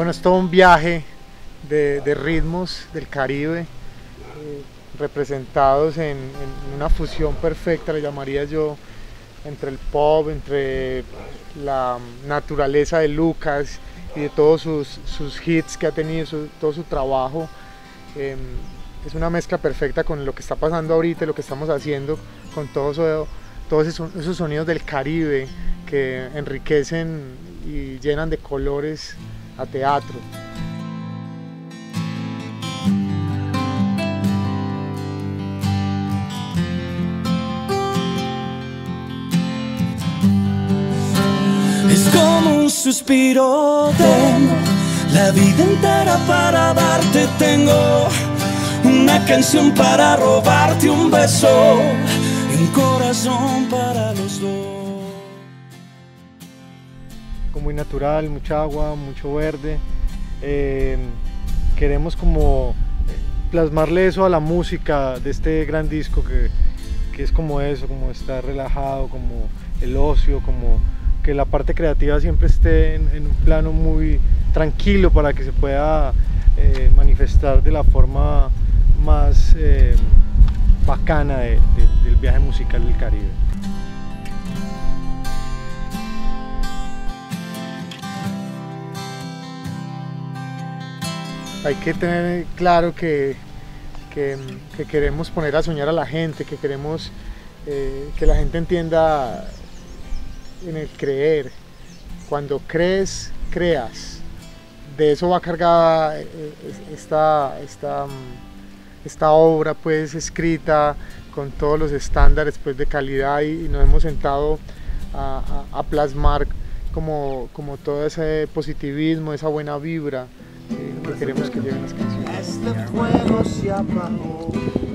Bueno, es todo un viaje de ritmos del Caribe, representados en una fusión perfecta, le llamaría yo, entre el pop, entre la naturaleza de Lucas y de todos sus hits que ha tenido, todo su trabajo. Es una mezcla perfecta con lo que está pasando ahorita y lo que estamos haciendo, con todos esos sonidos del Caribe que enriquecen y llenan de colores a teatro. Suspiro, tengo la vida entera para darte, tengo una canción para robarte, un beso y un corazón para los dos. Como muy natural, mucha agua, mucho verde. Queremos como plasmarle eso a la música de este gran disco, que es como eso, como estar relajado, como el ocio, como que la parte creativa siempre esté en un plano muy tranquilo para que se pueda manifestar de la forma más bacana del viaje musical del Caribe. Hay que tener claro que queremos poner a soñar a la gente, que queremos que la gente entienda en el creer. Cuando crees, creas. De eso va cargada esta obra, pues, escrita con todos los estándares, pues, de calidad, y nos hemos sentado a plasmar como todo ese positivismo, esa buena vibra que queremos que lleguen las canciones. Este fuego se apagó.